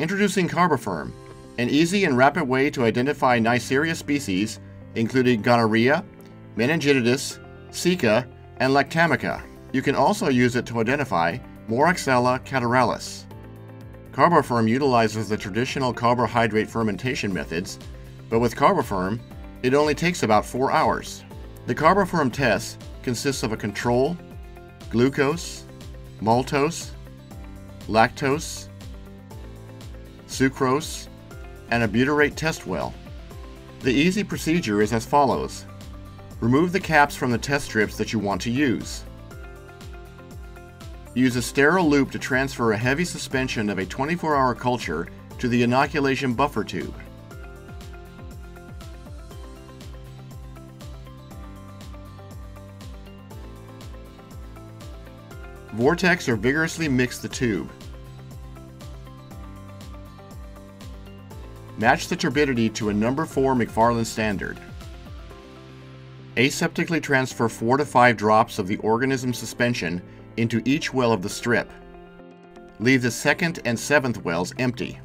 Introducing CarboFerm, an easy and rapid way to identify Neisseria species, including gonorrhoea, meningitis, sicca, and Lactamica. You can also use it to identify Moraxella catarrhalis. CarboFerm utilizes the traditional carbohydrate fermentation methods, but with CarboFerm, it only takes about 4 hours. The CarboFerm test consists of a control, glucose, maltose, lactose, sucrose, and a butyrate test well. The easy procedure is as follows. Remove the caps from the test strips that you want to use. Use a sterile loop to transfer a heavy suspension of a 24-hour culture to the inoculation buffer tube. Vortex or vigorously mix the tube. Match the turbidity to a number 4 McFarland standard. Aseptically transfer 4 to 5 drops of the organism suspension into each well of the strip. Leave the second and seventh wells empty.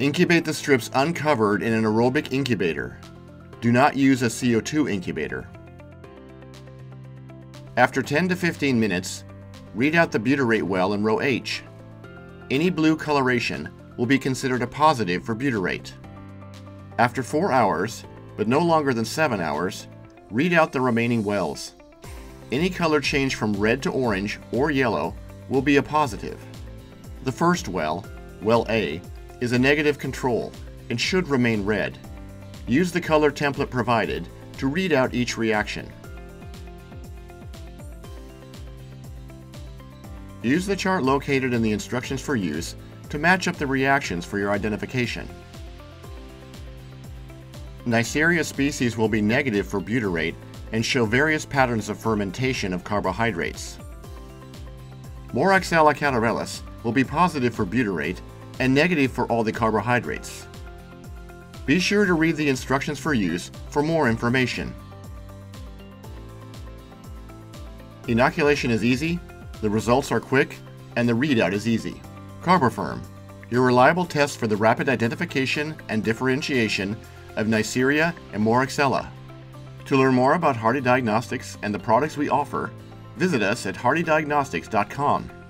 Incubate the strips uncovered in an aerobic incubator. Do not use a CO2 incubator. After 10 to 15 minutes, read out the butyrate well in row H. Any blue coloration will be considered a positive for butyrate. After 4 hours, but no longer than 7 hours, read out the remaining wells. Any color change from red to orange or yellow will be a positive. The first well, well A, is a negative control and should remain red. Use the color template provided to read out each reaction. Use the chart located in the instructions for use to match up the reactions for your identification. Neisseria species will be negative for butyrate and show various patterns of fermentation of carbohydrates. Moraxella catarrhalis will be positive for butyrate and negative for all the carbohydrates. Be sure to read the instructions for use for more information. Inoculation is easy. The results are quick, and the readout is easy. CarboFerm, your reliable test for the rapid identification and differentiation of Neisseria and Moraxella. To learn more about Hardy Diagnostics and the products we offer, visit us at hardydiagnostics.com.